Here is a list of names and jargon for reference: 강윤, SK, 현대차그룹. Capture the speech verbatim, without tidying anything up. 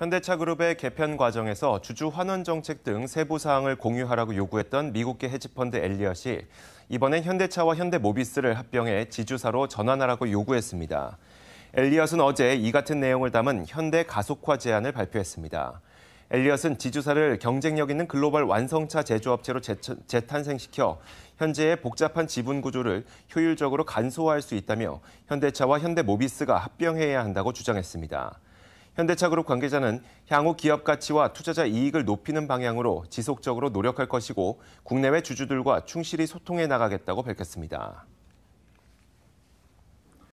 현대차그룹의 개편 과정에서 주주 환원 정책 등 세부 사항을 공유하라고 요구했던 미국계 헤지펀드 엘리엇이 이번엔 현대차와 현대모비스를 합병해 지주사로 전환하라고 요구했습니다. 엘리엇은 어제 이 같은 내용을 담은 현대 가속화 제안을 발표했습니다. 엘리엇은 지주사를 경쟁력 있는 글로벌 완성차 제조업체로 재탄생시켜 현재의 복잡한 지분 구조를 효율적으로 간소화할 수 있다며 현대차와 현대모비스가 합병해야 한다고 주장했습니다. 현대차그룹 관계자는 향후 기업 가치와 투자자 이익을 높이는 방향으로 지속적으로 노력할 것이고 국내외 주주들과 충실히 소통해 나가겠다고 밝혔습니다.